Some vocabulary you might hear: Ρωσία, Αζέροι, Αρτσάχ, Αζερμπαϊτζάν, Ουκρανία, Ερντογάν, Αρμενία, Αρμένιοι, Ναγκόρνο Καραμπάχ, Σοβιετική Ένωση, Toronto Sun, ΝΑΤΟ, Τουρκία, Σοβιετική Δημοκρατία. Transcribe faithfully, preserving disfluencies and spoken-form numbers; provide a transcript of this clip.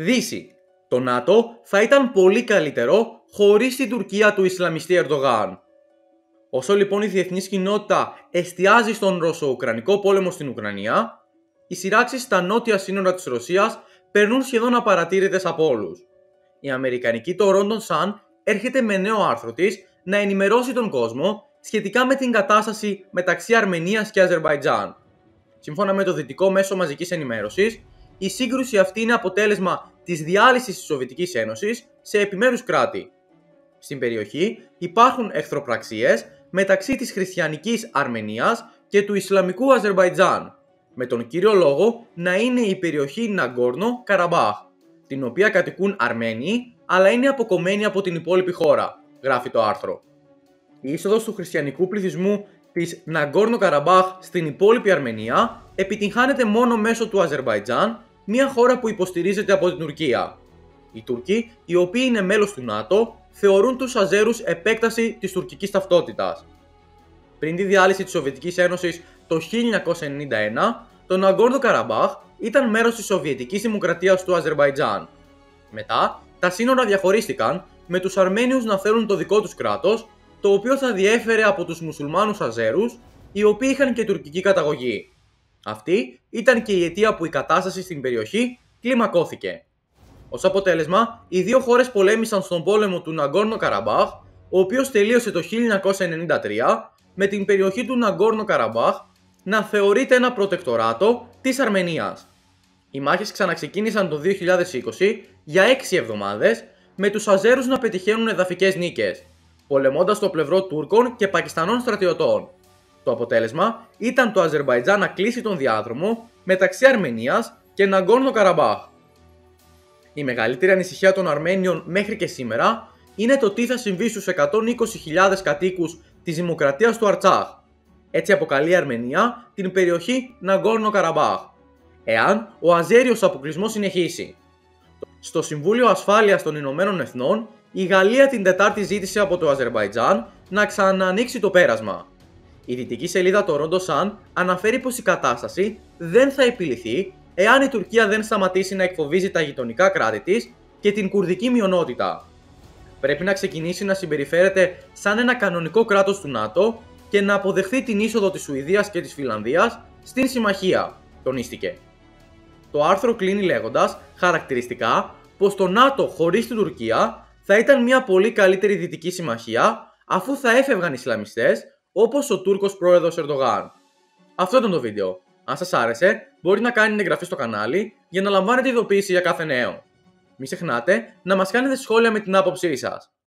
Δύση. Το ΝΑΤΟ θα ήταν πολύ καλύτερο χωρίς την Τουρκία του Ισλαμιστή Ερντογάν. Όσο λοιπόν η διεθνής κοινότητα εστιάζει στον Ρωσο-Ουκρανικό πόλεμο στην Ουκρανία, οι σειράξεις στα νότια σύνορα της Ρωσίας περνούν σχεδόν απαρατήρητες από όλους. Η αμερικανική Toronto Sun έρχεται με νέο άρθρο της να ενημερώσει τον κόσμο σχετικά με την κατάσταση μεταξύ Αρμενίας και Αζερμπαϊτζάν. Σύμφωνα με το δυτικό μέσο μαζικής ενημέρωσης, η σύγκρουση αυτή είναι αποτέλεσμα της διάλυσης της Σοβιετικής Ένωσης σε επιμέρους κράτη. Στην περιοχή υπάρχουν εχθροπραξίες μεταξύ της χριστιανικής Αρμενίας και του Ισλαμικού Αζερμπαϊτζάν, με τον κύριο λόγο να είναι η περιοχή Ναγκόρνο Καραμπάχ, την οποία κατοικούν Αρμένοι, αλλά είναι αποκομμένη από την υπόλοιπη χώρα, γράφει το άρθρο. Η είσοδος του χριστιανικού πληθυσμού της Ναγκόρνο Καραμπάχ στην υπόλοιπη Αρμενία επιτυγχάνεται μόνο μέσω του Αζερμπαϊτζάν, μια χώρα που υποστηρίζεται από την Τουρκία. Οι Τούρκοι, οι οποίοι είναι μέλος του ΝΑΤΟ, θεωρούν τους Αζέρους επέκταση της τουρκικής ταυτότητας. Πριν τη διάλυση της Σοβιετικής Ένωσης το χίλια εννιακόσια ενενήντα ένα, το Ναγκόρνο Καραμπάχ ήταν μέρος της Σοβιετικής Δημοκρατίας του Αζερμπαϊτζάν. Μετά, τα σύνορα διαχωρίστηκαν με τους Αρμένιους να θέλουν το δικό τους κράτος, το οποίο θα διέφερε από τους μουσουλμάνους Αζέρους, οι οποίοι είχαν και τουρκική καταγωγή. Αυτή ήταν και η αιτία που η κατάσταση στην περιοχή κλιμακώθηκε. Ως αποτέλεσμα, οι δύο χώρες πολέμησαν στον πόλεμο του Ναγκόρνο Καραμπάχ, ο οποίος τελείωσε το χίλια εννιακόσια ενενήντα τρία, με την περιοχή του Ναγκόρνο Καραμπάχ να θεωρείται ένα προτεκτοράτο της Αρμενίας. Οι μάχες ξαναξεκίνησαν το δύο χιλιάδες είκοσι για έξι εβδομάδες, με τους Αζέρους να πετυχαίνουν εδαφικές νίκες, πολεμώντας το πλευρό Τούρκων και Πακιστανών στρατιωτών. Το αποτέλεσμα ήταν το Αζερμπαϊτζάν να κλείσει τον διάδρομο μεταξύ Αρμενίας και Ναγκόρνο Καραμπάχ. Η μεγαλύτερη ανησυχία των Αρμένιων μέχρι και σήμερα είναι το τι θα συμβεί στους εκατόν είκοσι χιλιάδες κατοίκους της Δημοκρατίας του Αρτσάχ. Έτσι αποκαλεί η Αρμενία την περιοχή Ναγκόρνο Καραμπάχ, εάν ο αζέριος αποκλεισμός συνεχίσει. Στο Συμβούλιο Ασφάλειας των Ηνωμένων Εθνών, η Γαλλία την Τετάρτη ζήτησε από το Αζερμπαϊτζάν να ξανανοίξει το πέρασμα. Η δυτική σελίδα Toronto Sun αναφέρει πως η κατάσταση δεν θα επιληθεί εάν η Τουρκία δεν σταματήσει να εκφοβίζει τα γειτονικά κράτη της και την κουρδική μειονότητα. Πρέπει να ξεκινήσει να συμπεριφέρεται σαν ένα κανονικό κράτος του ΝΑΤΟ και να αποδεχθεί την είσοδο της Σουηδίας και της Φινλανδίας στην συμμαχία, τονίστηκε. Το άρθρο κλείνει λέγοντας χαρακτηριστικά πως το ΝΑΤΟ χωρίς την Τουρκία θα ήταν μια πολύ καλύτερη δυτική συμμαχία, αφού θα έφευγαν οι Ισλαμιστές όπως ο Τούρκος πρόεδρος Ερντογάν. Αυτό ήταν το βίντεο. Αν σας άρεσε, μπορείτε να κάνετε εγγραφή στο κανάλι για να λαμβάνετε ειδοποίηση για κάθε νέο. Μην ξεχνάτε να μας κάνετε σχόλια με την άποψή σας.